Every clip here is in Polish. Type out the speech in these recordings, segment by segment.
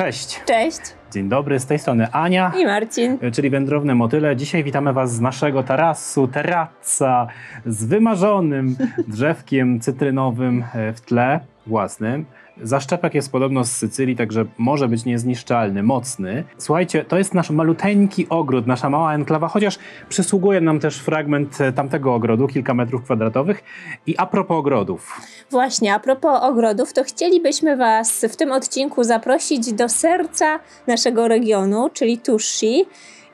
Cześć. Cześć. Dzień dobry, z tej strony Ania i Marcin, czyli Wędrowne Motyle. Dzisiaj witamy Was z naszego terraca z wymarzonym drzewkiem cytrynowym w tle własnym. Zaszczepek jest podobno z Sycylii, także może być niezniszczalny, mocny. Słuchajcie, to jest nasz maluteńki ogród, nasza mała enklawa, chociaż przysługuje nam też fragment tamtego ogrodu, kilka metrów kwadratowych. I a propos ogrodów. Właśnie, a propos ogrodów, to chcielibyśmy Was w tym odcinku zaprosić do serca naszego regionu, czyli Tusci.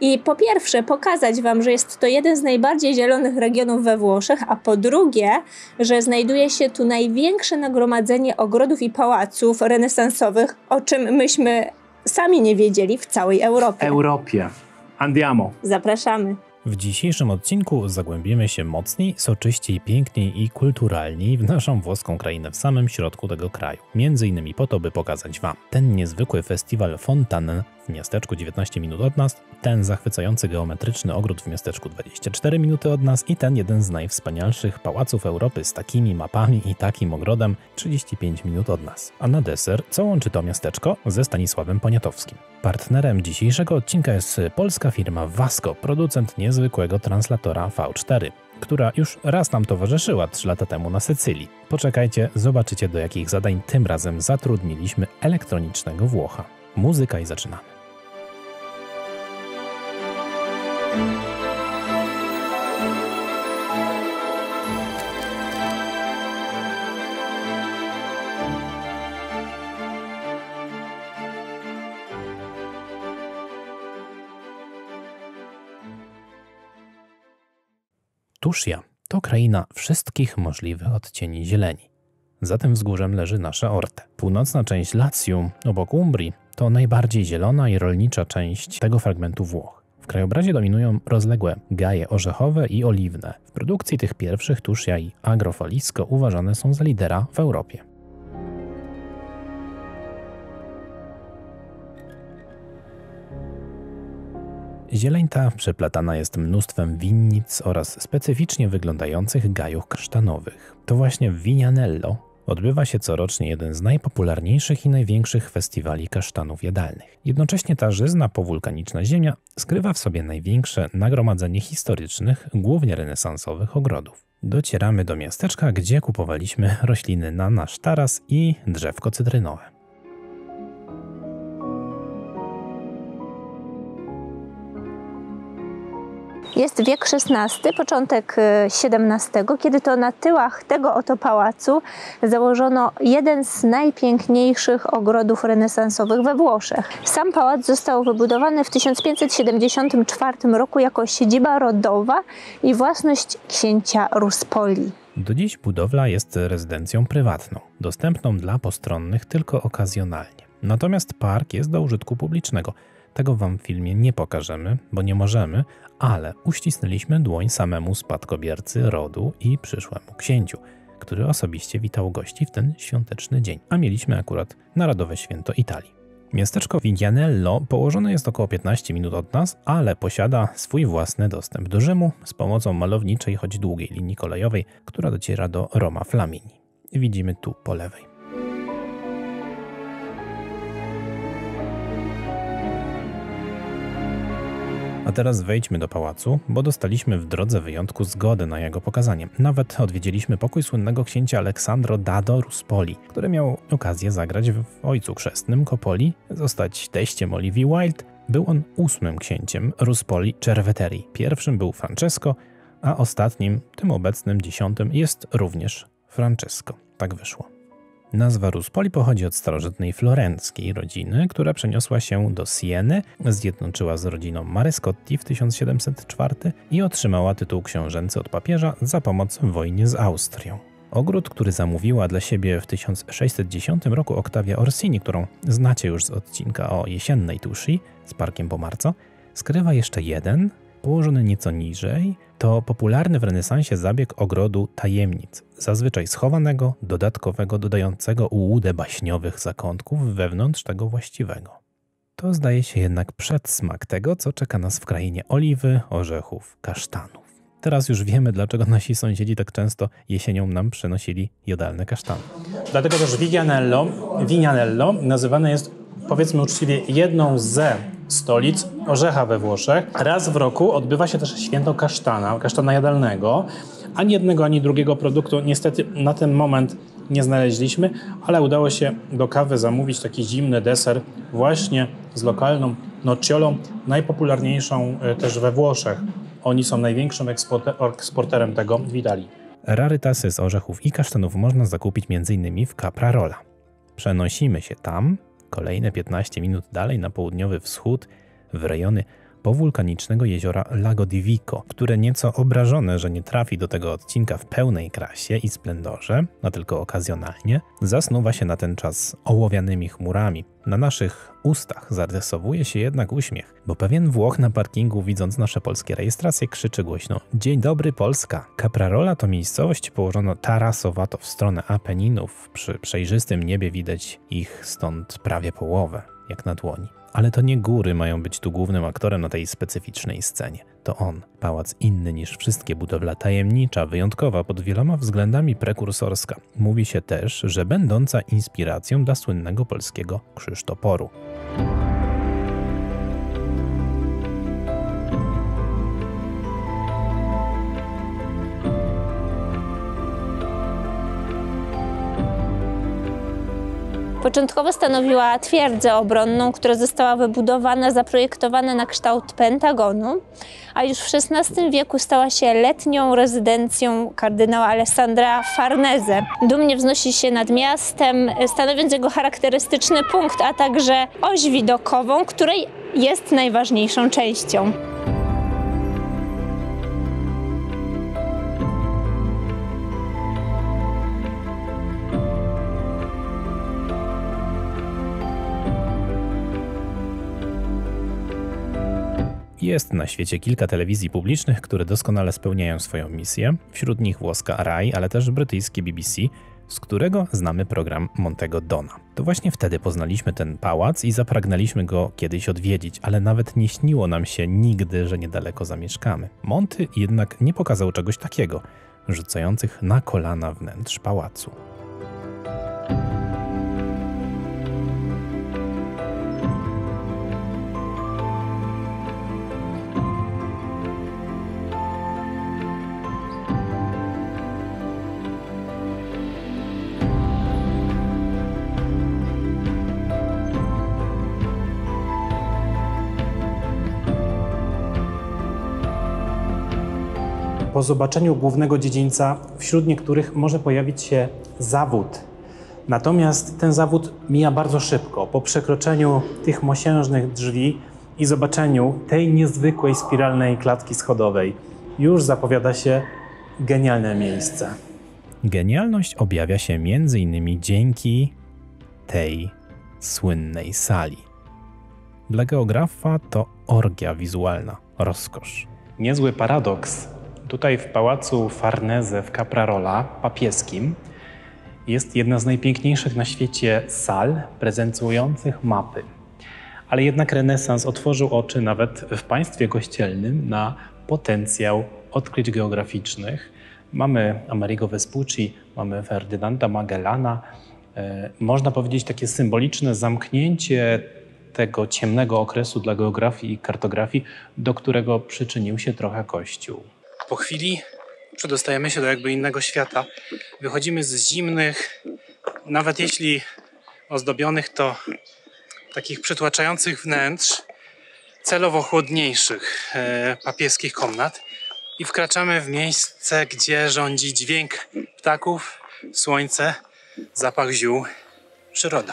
I po pierwsze pokazać Wam, że jest to jeden z najbardziej zielonych regionów we Włoszech, a po drugie, że znajduje się tu największe nagromadzenie ogrodów i pałaców renesansowych, o czym myśmy sami nie wiedzieli w całej Europie. Andiamo. Zapraszamy. W dzisiejszym odcinku zagłębimy się mocniej, soczyściej, piękniej i kulturalniej w naszą włoską krainę w samym środku tego kraju. Między innymi po to, by pokazać Wam ten niezwykły festiwal fontan w miasteczku 19 minut od nas, ten zachwycający geometryczny ogród w miasteczku 24 minuty od nas i ten jeden z najwspanialszych pałaców Europy z takimi mapami i takim ogrodem 35 minut od nas. A na deser, co łączy to miasteczko ze Stanisławem Poniatowskim? Partnerem dzisiejszego odcinka jest polska firma Vasco, producent niezwykłego translatora V4, która już raz nam towarzyszyła 3 lata temu na Sycylii. Poczekajcie, zobaczycie, do jakich zadań tym razem zatrudniliśmy elektronicznego Włocha. Muzyka i zaczynamy. Tuscia to kraina wszystkich możliwych odcieni zieleni. Za tym wzgórzem leży nasze Orte. Północna część Latium, obok Umbrii, to najbardziej zielona i rolnicza część tego fragmentu Włoch. W krajobrazie dominują rozległe gaje orzechowe i oliwne. W produkcji tych pierwszych Tuscia i Agro Falisco uważane są za lidera w Europie. Zieleń ta przeplatana jest mnóstwem winnic oraz specyficznie wyglądających gajów kasztanowych. To właśnie w Vignanello odbywa się corocznie jeden z najpopularniejszych i największych festiwali kasztanów jadalnych. Jednocześnie ta żyzna powulkaniczna ziemia skrywa w sobie największe nagromadzenie historycznych, głównie renesansowych ogrodów. Docieramy do miasteczka, gdzie kupowaliśmy rośliny na nasz taras i drzewko cytrynowe. Jest wiek XVI, początek XVII, kiedy to na tyłach tego oto pałacu założono jeden z najpiękniejszych ogrodów renesansowych we Włoszech. Sam pałac został wybudowany w 1574 roku jako siedziba rodowa i własność księcia Ruspoli. Do dziś budowla jest rezydencją prywatną, dostępną dla postronnych tylko okazjonalnie. Natomiast park jest do użytku publicznego. Tego Wam w filmie nie pokażemy, bo nie możemy, ale uścisnęliśmy dłoń samemu spadkobiercy rodu i przyszłemu księciu, który osobiście witał gości w ten świąteczny dzień, a mieliśmy akurat Narodowe Święto Italii. Miasteczko Vignanello położone jest około 15 minut od nas, ale posiada swój własny dostęp do Rzymu z pomocą malowniczej, choć długiej linii kolejowej, która dociera do Roma Flamini. Widzimy tu po lewej. A teraz wejdźmy do pałacu, bo dostaliśmy w drodze wyjątku zgodę na jego pokazanie. Nawet odwiedziliśmy pokój słynnego księcia Aleksandra Dado Ruspoli, który miał okazję zagrać w Ojcu Chrzestnym Coppoli, zostać teściem Oliwii Wilde. Był on 8. księciem Ruspoli Cerveteri. Pierwszym był Francesco, a ostatnim, tym obecnym 10, jest również Francesco. Tak wyszło. Nazwa Ruspoli pochodzi od starożytnej florenckiej rodziny, która przeniosła się do Sieny, zjednoczyła z rodziną Marescotti w 1704 i otrzymała tytuł książęcy od papieża za pomoc w wojnie z Austrią. Ogród, który zamówiła dla siebie w 1610 roku Oktawia Orsini, którą znacie już z odcinka o jesiennej Tusci z parkiem Pomarco, skrywa jeszcze jeden, położony nieco niżej, to popularny w renesansie zabieg ogrodu tajemnic, zazwyczaj schowanego, dodatkowego, dodającego ułudę baśniowych zakątków wewnątrz tego właściwego. To zdaje się jednak przedsmak tego, co czeka nas w krainie oliwy, orzechów, kasztanów. Teraz już wiemy, dlaczego nasi sąsiedzi tak często jesienią nam przynosili jadalne kasztany. Dlatego też Vignanello nazywane jest powiedzmy uczciwie, jedną ze stolic orzecha we Włoszech. Raz w roku odbywa się też święto kasztana, kasztana jadalnego. Ani jednego, ani drugiego produktu niestety na ten moment nie znaleźliśmy, ale udało się do kawy zamówić taki zimny deser właśnie z lokalną nocciolą, najpopularniejszą też we Włoszech. Oni są największym eksporterem tego w Italii. Rarytasy z orzechów i kasztanów można zakupić m.in. w Caprarola. Przenosimy się tam, kolejne 15 minut dalej na południowy wschód, w rejony powulkanicznego jeziora Lago di Vico, które nieco obrażone, że nie trafi do tego odcinka w pełnej krasie i splendorze, a tylko okazjonalnie, zasnuwa się na ten czas ołowianymi chmurami. Na naszych ustach zarysowuje się jednak uśmiech, bo pewien Włoch na parkingu, widząc nasze polskie rejestracje, krzyczy głośno: „Dzień dobry, Polska!” Caprarola to miejscowość położona tarasowato w stronę Apeninów. Przy przejrzystym niebie widać ich stąd prawie połowę, jak na dłoni. Ale to nie góry mają być tu głównym aktorem na tej specyficznej scenie. To on, pałac inny niż wszystkie, budowla tajemnicza, wyjątkowa, pod wieloma względami prekursorska. Mówi się też, że będąca inspiracją dla słynnego polskiego krzyżtoporu. Początkowo stanowiła twierdzę obronną, która została wybudowana, zaprojektowana na kształt Pentagonu, a już w XVI wieku stała się letnią rezydencją kardynała Alessandra Farnese. Dumnie wznosi się nad miastem, stanowiąc jego charakterystyczny punkt, a także oś widokową, której jest najważniejszą częścią. Jest na świecie kilka telewizji publicznych, które doskonale spełniają swoją misję. Wśród nich włoska RAI, ale też brytyjskie BBC, z którego znamy program Montego Dona. To właśnie wtedy poznaliśmy ten pałac i zapragnęliśmy go kiedyś odwiedzić, ale nawet nie śniło nam się nigdy, że niedaleko zamieszkamy. Monty jednak nie pokazał czegoś takiego, rzucających na kolana wnętrz pałacu. Po zobaczeniu głównego dziedzińca, wśród niektórych może pojawić się zawód. Natomiast ten zawód mija bardzo szybko. Po przekroczeniu tych mosiężnych drzwi i zobaczeniu tej niezwykłej spiralnej klatki schodowej już zapowiada się genialne miejsce. Genialność objawia się m.in. dzięki tej słynnej sali. Dla geografa to orgia wizualna, rozkosz. Niezły paradoks. Tutaj w pałacu Farnese w Caprarola papieskim jest jedna z najpiękniejszych na świecie sal prezentujących mapy. Ale jednak renesans otworzył oczy nawet w państwie kościelnym na potencjał odkryć geograficznych. Mamy Amerigo Vespucci, mamy Ferdynanda Magellana. Można powiedzieć takie symboliczne zamknięcie tego ciemnego okresu dla geografii i kartografii, do którego przyczynił się trochę Kościół. Po chwili przedostajemy się do jakby innego świata. Wychodzimy z zimnych, nawet jeśli ozdobionych, to takich przytłaczających wnętrz, celowo chłodniejszych papieskich komnat i wkraczamy w miejsce, gdzie rządzi dźwięk ptaków, słońce, zapach ziół, przyroda.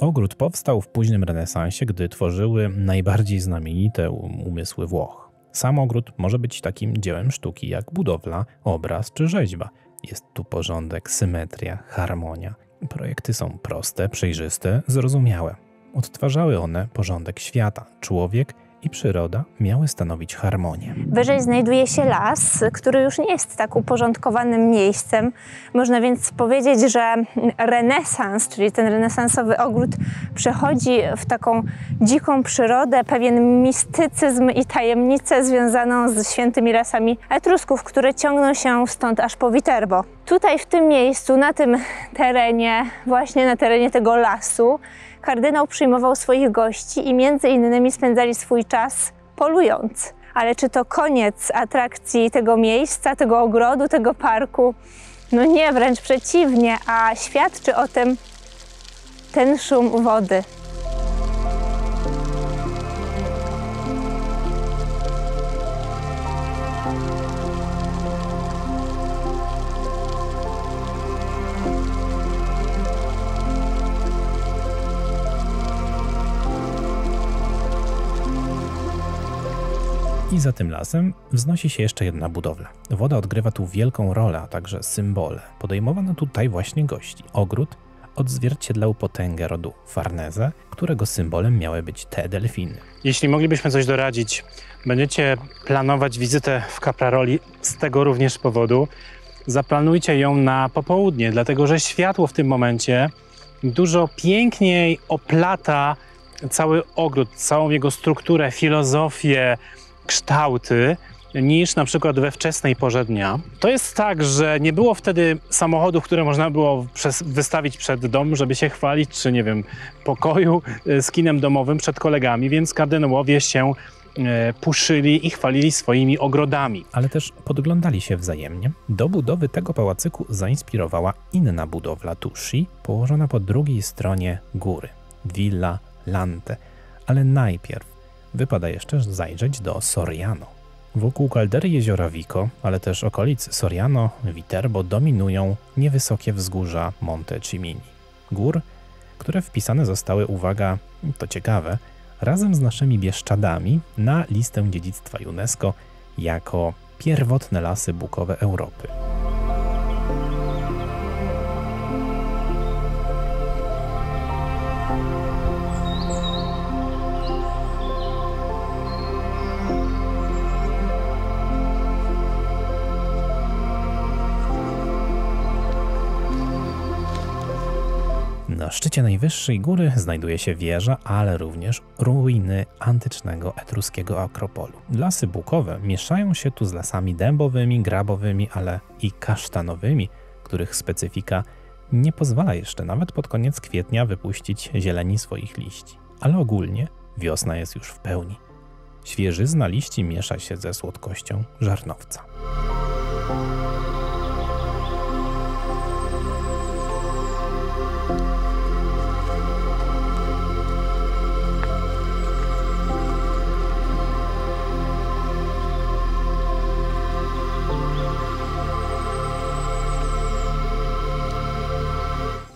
Ogród powstał w późnym renesansie, gdy tworzyły najbardziej znamienite umysły Włoch. Sam ogród może być takim dziełem sztuki jak budowla, obraz czy rzeźba. Jest tu porządek, symetria, harmonia. Projekty są proste, przejrzyste, zrozumiałe. Odtwarzały one porządek świata, człowiek i przyroda miały stanowić harmonię. Wyżej znajduje się las, który już nie jest tak uporządkowanym miejscem. Można więc powiedzieć, że renesans, czyli ten renesansowy ogród, przechodzi w taką dziką przyrodę, pewien mistycyzm i tajemnicę związaną ze świętymi rasami Etrusków, które ciągną się stąd aż po Viterbo. Tutaj, w tym miejscu, na tym terenie, właśnie na terenie tego lasu, kardynał przyjmował swoich gości i między innymi spędzali swój czas polując. Ale czy to koniec atrakcji tego miejsca, tego ogrodu, tego parku? No nie, wręcz przeciwnie, a świadczy o tym ten szum wody. I za tym lasem wznosi się jeszcze jedna budowla. Woda odgrywa tu wielką rolę, a także symbole. Podejmowano tutaj właśnie gości. Ogród odzwierciedlał potęgę rodu Farnese, którego symbolem miały być te delfiny. Jeśli moglibyśmy coś doradzić, będziecie planować wizytę w Capraroli z tego również powodu. Zaplanujcie ją na popołudnie, dlatego że światło w tym momencie dużo piękniej oplata cały ogród, całą jego strukturę, filozofię, kształty niż na przykład we wczesnej porze dnia. To jest tak, że nie było wtedy samochodów, które można było wystawić przed dom, żeby się chwalić, czy nie wiem, pokoju z kinem domowym przed kolegami, więc kardynałowie się puszyli i chwalili swoimi ogrodami. Ale też podglądali się wzajemnie. Do budowy tego pałacyku zainspirowała inna budowla Tusci, położona po drugiej stronie góry, Villa Lante. Ale najpierw wypada jeszcze zajrzeć do Soriano. Wokół kaldery jeziora Vico, ale też okolic Soriano, Viterbo dominują niewysokie wzgórza Monte Cimini. Gór, które wpisane zostały, uwaga, to ciekawe, razem z naszymi Bieszczadami na listę dziedzictwa UNESCO jako pierwotne lasy bukowe Europy. Na szczycie najwyższej góry znajduje się wieża, ale również ruiny antycznego etruskiego akropolu. Lasy bukowe mieszają się tu z lasami dębowymi, grabowymi, ale i kasztanowymi, których specyfika nie pozwala jeszcze nawet pod koniec kwietnia wypuścić zieleni swoich liści. Ale ogólnie wiosna jest już w pełni. Świeżyzna liści miesza się ze słodkością żarnowca.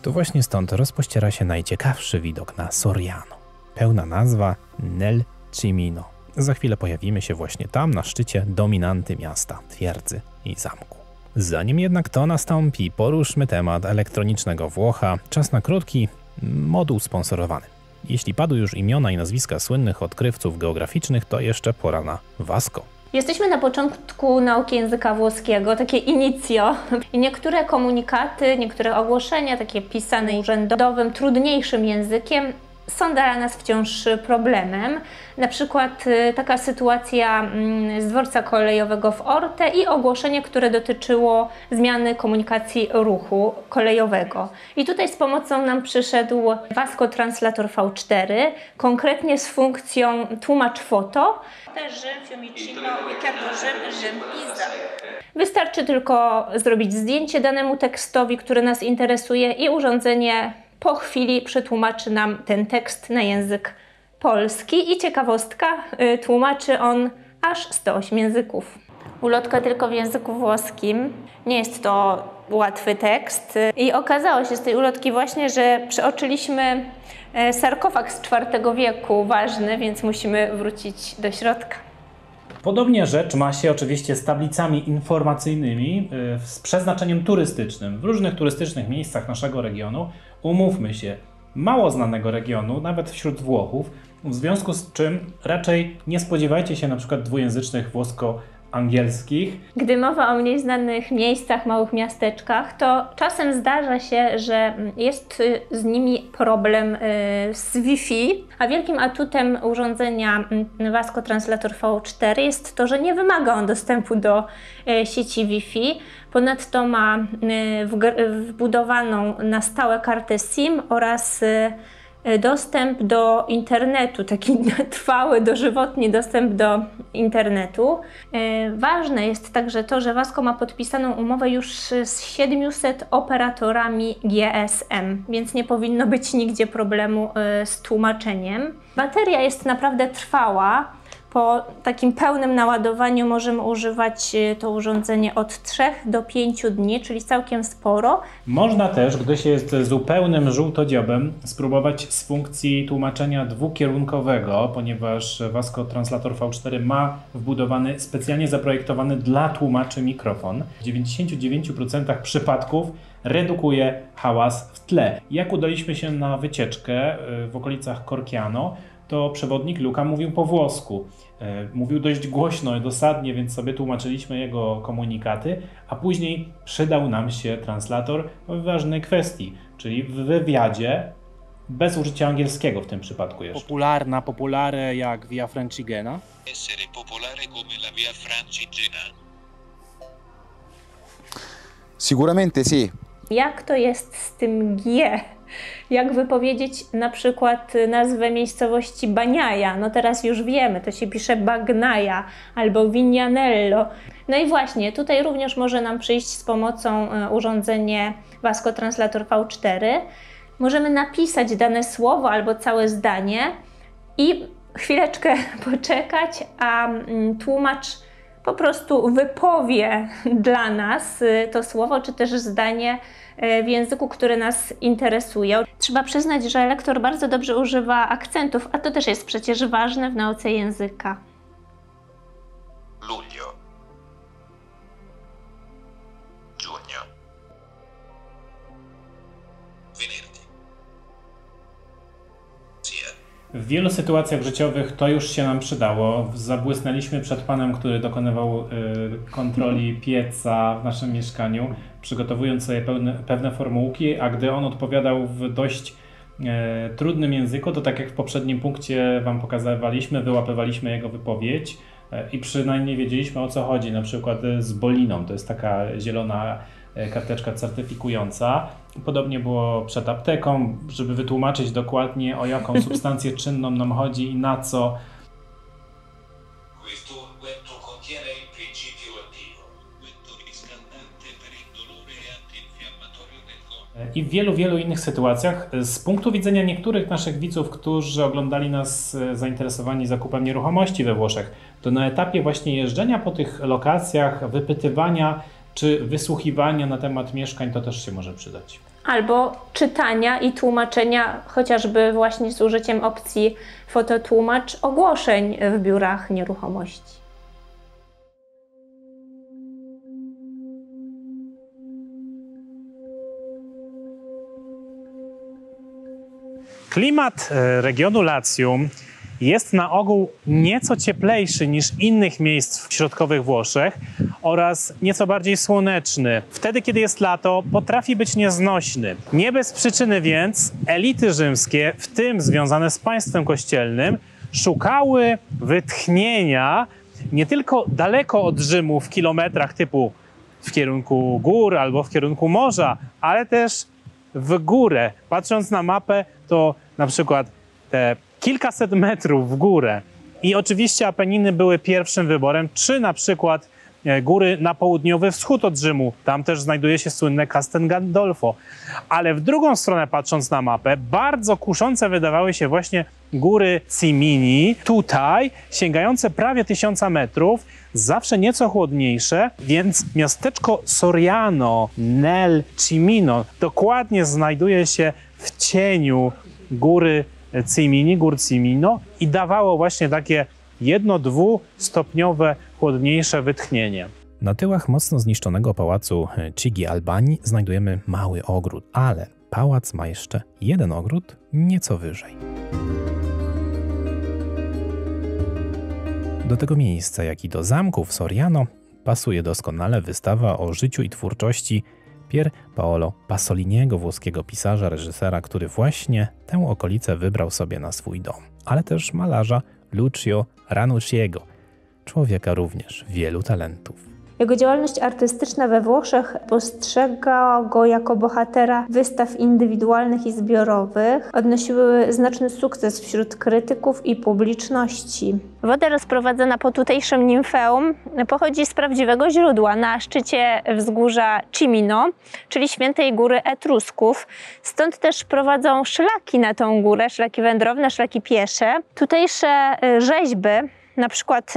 To właśnie stąd rozpościera się najciekawszy widok na Soriano. Pełna nazwa Nel Cimino. Za chwilę pojawimy się właśnie tam, na szczycie dominanty miasta, twierdzy i zamku. Zanim jednak to nastąpi, poruszmy temat elektronicznego Włocha. Czas na krótki moduł sponsorowany. Jeśli padły już imiona i nazwiska słynnych odkrywców geograficznych, to jeszcze pora na Vasco. Jesteśmy na początku nauki języka włoskiego, takie inicjo. I niektóre komunikaty, niektóre ogłoszenia, takie pisane urzędowym, trudniejszym językiem są dla nas wciąż problemem. Na przykład taka sytuacja z dworca kolejowego w Orte i ogłoszenie, które dotyczyło zmiany komunikacji ruchu kolejowego. I tutaj z pomocą nam przyszedł Vasco Translator V4, konkretnie z funkcją tłumacz foto. Wystarczy tylko zrobić zdjęcie danemu tekstowi, który nas interesuje, i urządzenie po chwili przetłumaczy nam ten tekst na język polski. I ciekawostka, tłumaczy on aż 108 języków. Ulotka tylko w języku włoskim. Nie jest to łatwy tekst. I okazało się z tej ulotki właśnie, że przeoczyliśmy sarkofag z IV wieku, ważny, więc musimy wrócić do środka. Podobnie rzecz ma się oczywiście z tablicami informacyjnymi z przeznaczeniem turystycznym. W różnych turystycznych miejscach naszego regionu, umówmy się, mało znanego regionu, nawet wśród Włochów, W związku z czym raczej nie spodziewajcie się na przykład dwujęzycznych włosko-angielskich. Gdy mowa o mniej znanych miejscach, małych miasteczkach, to czasem zdarza się, że jest z nimi problem z Wi-Fi, a wielkim atutem urządzenia Vasco Translator V4 jest to, że nie wymaga on dostępu do sieci Wi-Fi. Ponadto ma wbudowaną na stałe kartę SIM oraz dostęp do internetu, taki trwały, dożywotni dostęp do internetu. Ważne jest także to, że Vasco ma podpisaną umowę już z 700 operatorami GSM, więc nie powinno być nigdzie problemu z tłumaczeniem. Bateria jest naprawdę trwała. Po takim pełnym naładowaniu możemy używać to urządzenie od 3 do 5 dni, czyli całkiem sporo. Można też, gdy się jest zupełnym żółtodziobem, spróbować z funkcji tłumaczenia dwukierunkowego, ponieważ Vasco Translator V4 ma wbudowany, specjalnie zaprojektowany dla tłumaczy mikrofon. W 99% przypadków redukuje hałas w tle. Jak udaliśmy się na wycieczkę w okolicach Corciano, to przewodnik Luka mówił po włosku. Mówił dość głośno i dosadnie, więc sobie tłumaczyliśmy jego komunikaty, a później przydał nam się translator w ważnej kwestii, czyli w wywiadzie bez użycia angielskiego w tym przypadku jeszcze. Populare jak Via Francigena. Essere popolare come la Via Francigena. Sicuramente sì. Jak to jest z tym G? Jak wypowiedzieć na przykład nazwę miejscowości Baniaja? No teraz już wiemy, to się pisze Bagnaja albo Vignanello. No i właśnie, tutaj również może nam przyjść z pomocą urządzenie Vasco Translator V4. Możemy napisać dane słowo albo całe zdanie i chwileczkę poczekać, a tłumacz po prostu wypowie dla nas to słowo czy też zdanie w języku, który nas interesuje. Trzeba przyznać, że lektor bardzo dobrze używa akcentów, a to też jest przecież ważne w nauce języka. Luglio. Giugno. Venerdì. W wielu sytuacjach życiowych to już się nam przydało. Zabłysnęliśmy przed panem, który dokonywał kontroli pieca w naszym mieszkaniu, przygotowując sobie pewne formułki, a gdy on odpowiadał w dość trudnym języku, to tak jak w poprzednim punkcie wam pokazywaliśmy, wyłapywaliśmy jego wypowiedź i przynajmniej wiedzieliśmy, o co chodzi, na przykład z boliną, to jest taka zielona karteczka certyfikująca. Podobnie było przed apteką, żeby wytłumaczyć dokładnie, o jaką substancję czynną nam chodzi i na co. I w wielu innych sytuacjach, z punktu widzenia niektórych naszych widzów, którzy oglądali nas zainteresowani zakupem nieruchomości we Włoszech, to na etapie właśnie jeżdżenia po tych lokacjach, wypytywania czy wysłuchiwania na temat mieszkań, to też się może przydać. Albo czytania i tłumaczenia, chociażby właśnie z użyciem opcji fototłumacz ogłoszeń w biurach nieruchomości. Klimat regionu Latium jest na ogół nieco cieplejszy niż innych miejsc w środkowych Włoszech oraz nieco bardziej słoneczny. Wtedy, kiedy jest lato, potrafi być nieznośny. Nie bez przyczyny więc elity rzymskie, w tym związane z państwem kościelnym, szukały wytchnienia nie tylko daleko od Rzymu w kilometrach typu w kierunku gór albo w kierunku morza, ale też w górę. Patrząc na mapę, to na przykład te kilkaset metrów w górę. I oczywiście Apeniny były pierwszym wyborem, czy na przykład góry na południowy wschód od Rzymu. Tam też znajduje się słynne Castel Gandolfo. Ale w drugą stronę, patrząc na mapę, bardzo kuszące wydawały się właśnie góry Cimini, tutaj sięgające prawie 1000 metrów, zawsze nieco chłodniejsze, więc miasteczko Soriano nel Cimino dokładnie znajduje się w cieniu góry Cimini, gór Cimino i dawało właśnie takie 1-2-stopniowe chłodniejsze wytchnienie. Na tyłach mocno zniszczonego pałacu Chigi Albani znajdujemy mały ogród, ale pałac ma jeszcze jeden ogród nieco wyżej. Do tego miejsca, jak i do zamku w Soriano pasuje doskonale wystawa o życiu i twórczości Pier Paolo Pasoliniego, włoskiego pisarza, reżysera, który właśnie tę okolicę wybrał sobie na swój dom, ale też malarza Lucio Ranucciego, człowieka również wielu talentów. Jego działalność artystyczna we Włoszech postrzega go jako bohatera wystaw indywidualnych i zbiorowych. Odnosiły znaczny sukces wśród krytyków i publiczności. Woda rozprowadzana po tutejszym nimfeum pochodzi z prawdziwego źródła na szczycie wzgórza Cimino, czyli Świętej Góry Etrusków. Stąd też prowadzą szlaki na tą górę, szlaki wędrowne, szlaki piesze. Tutejsze rzeźby, na przykład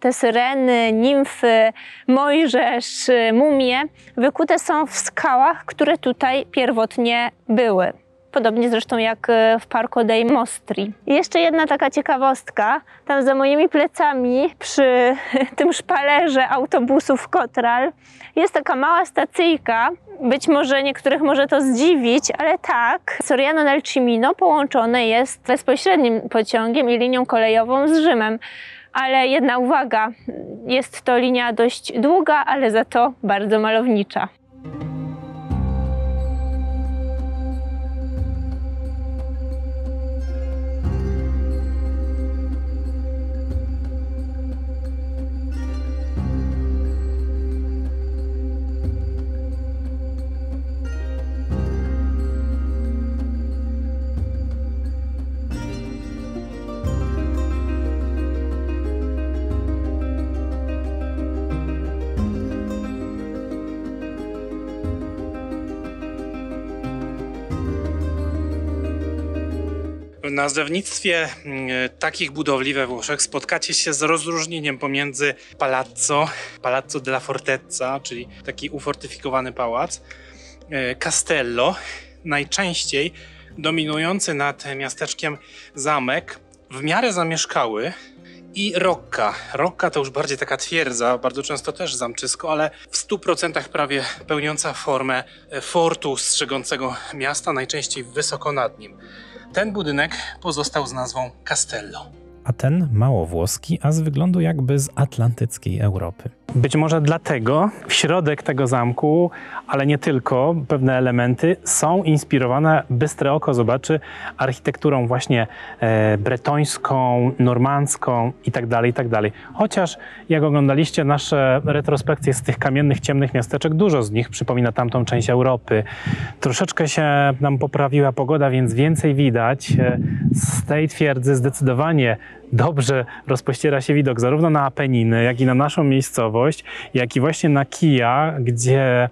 te syreny, nimfy, Mojżesz, mumie wykute są w skałach, które tutaj pierwotnie były. Podobnie zresztą jak w Parco dei Mostri. I jeszcze jedna taka ciekawostka. Tam za moimi plecami, przy tym szpalerze autobusów Kotral, jest taka mała stacyjka. Być może niektórych może to zdziwić, ale tak. Soriano nel Cimino połączone jest bezpośrednim pociągiem i linią kolejową z Rzymem. Ale jedna uwaga, jest to linia dość długa, ale za to bardzo malownicza. W nazewnictwie takich budowli we Włoszech spotkacie się z rozróżnieniem pomiędzy palazzo della fortezza, czyli taki ufortyfikowany pałac, castello, najczęściej dominujący nad miasteczkiem zamek, w miarę zamieszkały, i rocca. Rocca to już bardziej taka twierdza, bardzo często też zamczysko, ale w 100% prawie pełniąca formę fortu strzegącego miasta, najczęściej wysoko nad nim. Ten budynek pozostał z nazwą Castello. A ten mało włoski, a z wyglądu jakby z atlantyckiej Europy. Być może dlatego środek tego zamku, ale nie tylko, pewne elementy są inspirowane, bystre oko zobaczy, architekturą właśnie bretońską, normandzką itd. Chociaż jak oglądaliście nasze retrospekcje z tych kamiennych, ciemnych miasteczek, dużo z nich przypomina tamtą część Europy. Troszeczkę się nam poprawiła pogoda, więc więcej widać. Z tej twierdzy zdecydowanie dobrze rozpościera się widok zarówno na Apeniny, jak i na naszą miejscowość, jak i właśnie na Kija, gdzie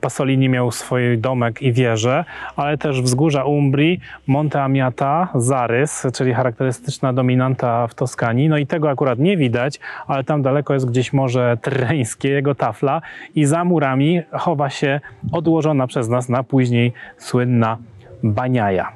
Pasolini miał swój domek i wieżę, ale też wzgórza Umbrii, Monte Amiata, zarys, czyli charakterystyczna dominanta w Toskanii. No i tego akurat nie widać, ale tam daleko jest gdzieś Morze Tyrreńskie, jego tafla, i za murami chowa się odłożona przez nas na później słynna Baniaja.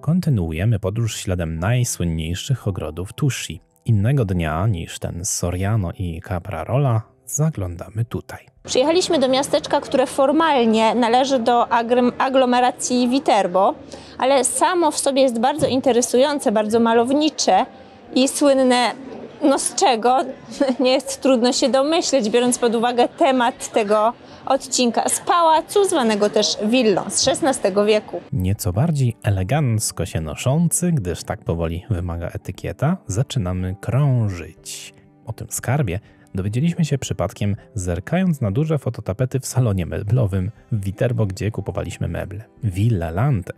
Kontynuujemy podróż śladem najsłynniejszych ogrodów Tusci. Innego dnia niż ten z Soriano i Caprarola zaglądamy tutaj. Przyjechaliśmy do miasteczka, które formalnie należy do aglomeracji Viterbo, ale samo w sobie jest bardzo interesujące, bardzo malownicze i słynne, no z czego nie jest trudno się domyśleć, biorąc pod uwagę temat tego odcinka, z pałacu zwanego też willą z XVI wieku. Nieco bardziej elegancko się noszący, gdyż tak powoli wymaga etykieta, zaczynamy krążyć. O tym skarbie dowiedzieliśmy się przypadkiem, zerkając na duże fototapety w salonie meblowym w Viterbo, gdzie kupowaliśmy meble. Villa Lante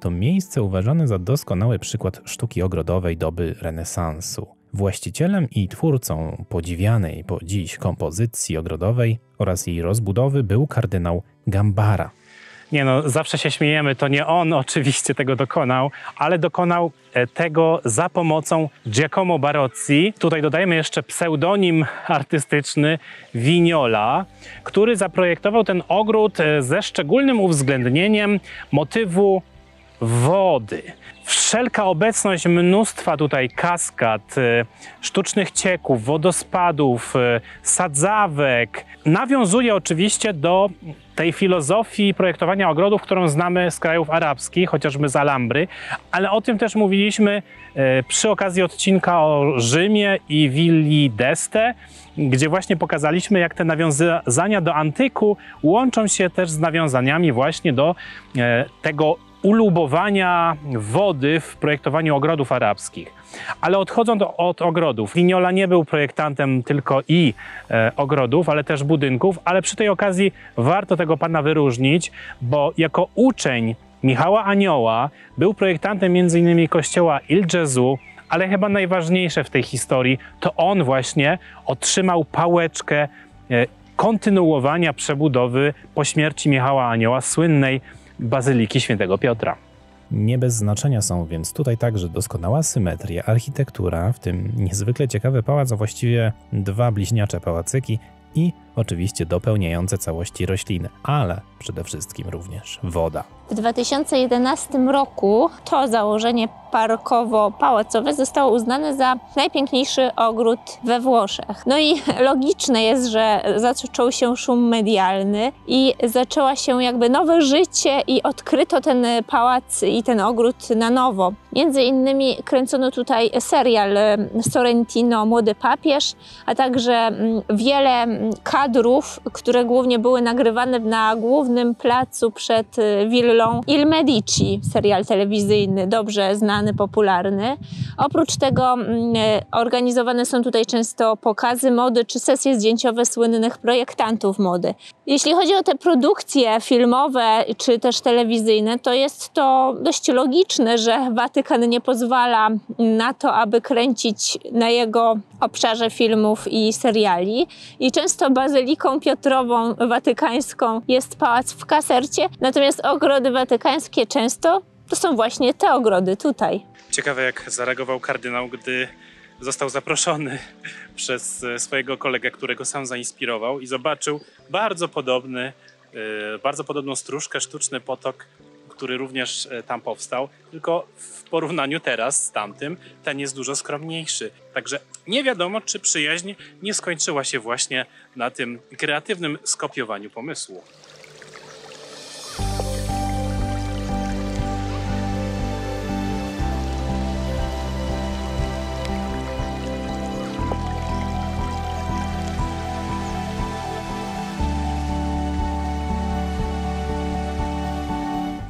to miejsce uważane za doskonały przykład sztuki ogrodowej doby renesansu. Właścicielem i twórcą podziwianej po dziś kompozycji ogrodowej oraz jej rozbudowy był kardynał Gambara. Nie no, zawsze się śmiejemy, to nie on oczywiście tego dokonał, ale dokonał tego za pomocą Giacomo Barozzi. Tutaj dodajemy jeszcze pseudonim artystyczny Vignola, który zaprojektował ten ogród ze szczególnym uwzględnieniem motywu wody, wszelka obecność mnóstwa tutaj kaskad, sztucznych cieków, wodospadów, sadzawek nawiązuje oczywiście do tej filozofii projektowania ogrodów, którą znamy z krajów arabskich, chociażby z Alhambry, ale o tym też mówiliśmy przy okazji odcinka o Rzymie i willi d'Este, gdzie właśnie pokazaliśmy, jak te nawiązania do antyku łączą się też z nawiązaniami właśnie do tego ulubowania wody w projektowaniu ogrodów arabskich. Ale odchodząc od ogrodów, Vignola nie był projektantem tylko i ogrodów, ale też budynków, ale przy tej okazji warto tego pana wyróżnić, bo jako uczeń Michała Anioła był projektantem m.in. kościoła Il Gesù, ale chyba najważniejsze w tej historii to on właśnie otrzymał pałeczkę kontynuowania przebudowy po śmierci Michała Anioła, słynnej Bazyliki Świętego Piotra. Nie bez znaczenia są więc tutaj także doskonała symetria, architektura, w tym niezwykle ciekawy pałac, a właściwie dwa bliźniacze pałacyki i oczywiście dopełniające całości rośliny, ale przede wszystkim również woda. W 2011 roku to założenie parkowo-pałacowe zostało uznane za najpiękniejszy ogród we Włoszech. No i logiczne jest, że zaczął się szum medialny i zaczęła się jakby nowe życie i odkryto ten pałac i ten ogród na nowo. Między innymi kręcono tutaj serial Sorrentino Młody Papież, a także wiele kadrów, które głównie były nagrywane na głównym placu przed willą Il Medici, serial telewizyjny, dobrze znany, popularny. Oprócz tego organizowane są tutaj często pokazy mody czy sesje zdjęciowe słynnych projektantów mody. Jeśli chodzi o te produkcje filmowe czy też telewizyjne, to jest to dość logiczne, że Watykan nie pozwala na to, aby kręcić na jego obszarze filmów i seriali. I często bazyliką piotrową watykańską jest pałac w Casercie, natomiast ogrody watykańskie często to są właśnie te ogrody tutaj. Ciekawe, jak zareagował kardynał, gdy został zaproszony przez swojego kolegę, którego sam zainspirował, i zobaczył bardzo podobną stróżkę, sztuczny potok, który również tam powstał, tylko w porównaniu teraz z tamtym, ten jest dużo skromniejszy. Także nie wiadomo, czy przyjaźń nie skończyła się właśnie na tym kreatywnym skopiowaniu pomysłu.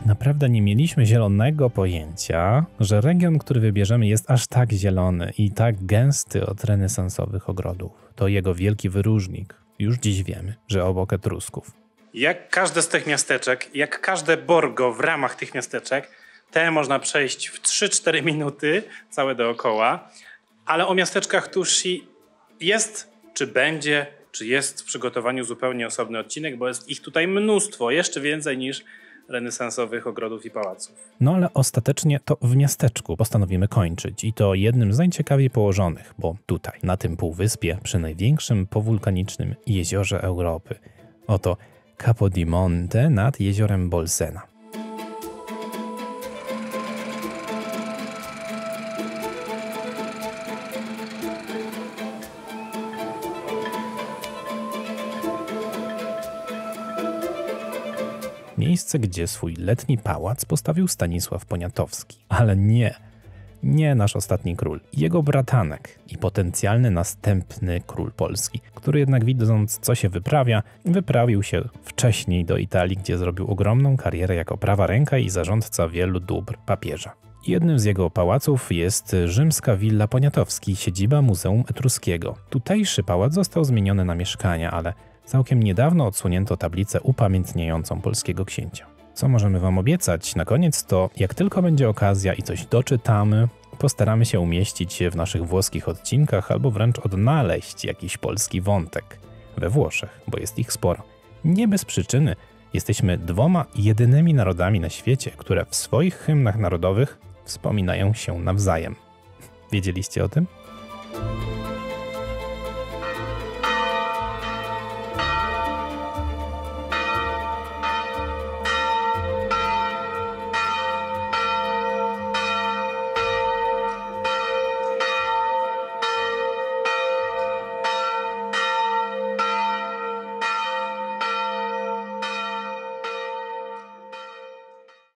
Naprawdę nie mieliśmy zielonego pojęcia, że region, który wybierzemy, jest aż tak zielony i tak gęsty od renesansowych ogrodów. To jego wielki wyróżnik. Już dziś wiemy, że obok Etrusków. Jak każde z tych miasteczek, jak każde borgo w ramach tych miasteczek, te można przejść w 3-4 minuty, całe dookoła. Ale o miasteczkach Tusci jest, czy będzie, czy jest w przygotowaniu zupełnie osobny odcinek, bo jest ich tutaj mnóstwo, jeszcze więcej niż renesansowych ogrodów i pałaców. No ale ostatecznie to w miasteczku postanowimy kończyć i to jednym z najciekawiej położonych, bo tutaj, na tym półwyspie, przy największym powulkanicznym jeziorze Europy. Oto Capodimonte nad jeziorem Bolsena. Miejsce, gdzie swój letni pałac postawił Stanisław Poniatowski. Ale nie nasz ostatni król. Jego bratanek i potencjalny następny król Polski, który jednak widząc, co się wyprawia, wyprawił się wcześniej do Italii, gdzie zrobił ogromną karierę jako prawa ręka i zarządca wielu dóbr papieża. Jednym z jego pałaców jest rzymska Willa Poniatowski, siedziba Muzeum Etruskiego. Tutejszy pałac został zmieniony na mieszkania, ale całkiem niedawno odsunięto tablicę upamiętniającą polskiego księcia. Co możemy wam obiecać na koniec, to jak tylko będzie okazja i coś doczytamy, postaramy się umieścić w naszych włoskich odcinkach albo wręcz odnaleźć jakiś polski wątek we Włoszech, bo jest ich sporo. Nie bez przyczyny jesteśmy dwoma jedynymi narodami na świecie, które w swoich hymnach narodowych wspominają się nawzajem. Wiedzieliście o tym?